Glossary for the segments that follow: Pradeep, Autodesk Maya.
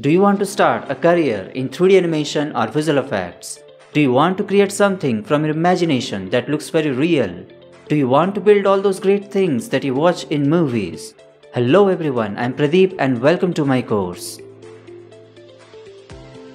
Do you want to start a career in 3D animation or visual effects? Do you want to create something from your imagination that looks very real? Do you want to build all those great things that you watch in movies? Hello everyone, I'm Pradeep and welcome to my course.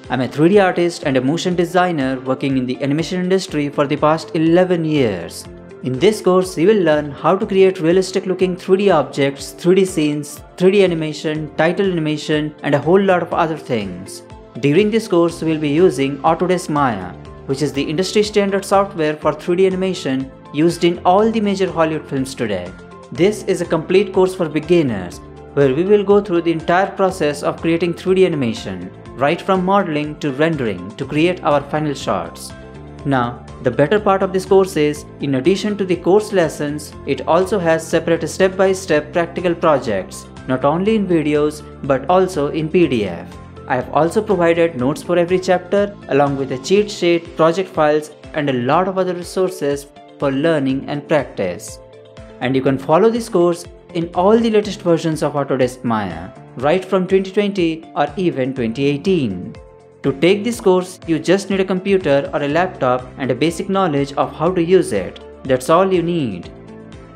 I'm a 3D artist and a motion designer working in the animation industry for the past 11 years. In this course, you will learn how to create realistic looking 3D objects, 3D scenes, 3D animation, title animation and a whole lot of other things. During this course, we will be using Autodesk Maya, which is the industry standard software for 3D animation used in all the major Hollywood films today. This is a complete course for beginners, where we will go through the entire process of creating 3D animation, right from modeling to rendering to create our final shots. Now, the better part of this course is, in addition to the course lessons, it also has separate step-by-step practical projects, not only in videos but also in PDF. I have also provided notes for every chapter, along with a cheat sheet, project files and a lot of other resources for learning and practice. And you can follow this course in all the latest versions of Autodesk Maya, right from 2020 or even 2018. To take this course, you just need a computer or a laptop and a basic knowledge of how to use it. That's all you need.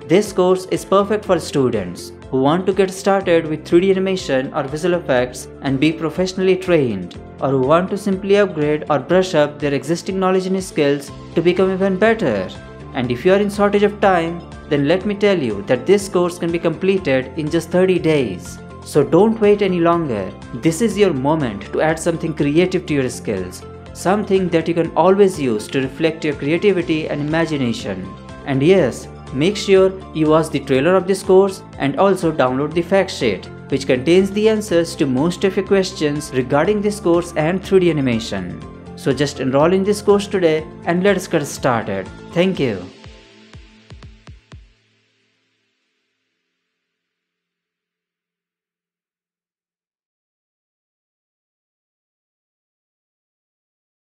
This course is perfect for students who want to get started with 3D animation or visual effects and be professionally trained, or who want to simply upgrade or brush up their existing knowledge and skills to become even better. And if you are in shortage of time, then let me tell you that this course can be completed in just 30 days. So don't wait any longer. This is your moment to add something creative to your skills, something that you can always use to reflect your creativity and imagination. And yes, make sure you watch the trailer of this course and also download the fact sheet, which contains the answers to most of your questions regarding this course and 3D animation. So just enroll in this course today and let's get started. Thank you.